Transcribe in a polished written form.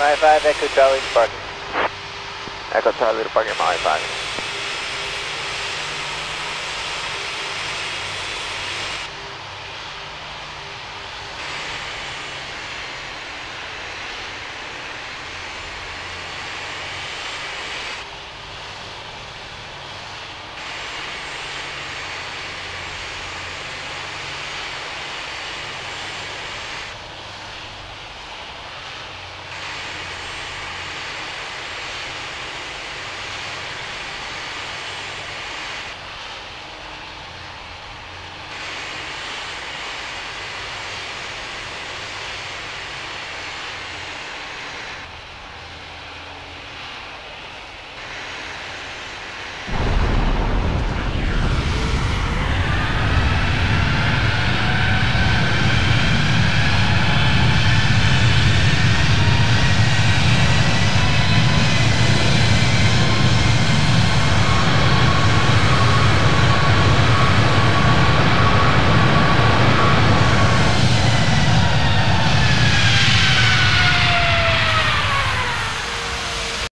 Mile 5, Echo Charlie to parking. Echo Charlie to parking, Mile 5.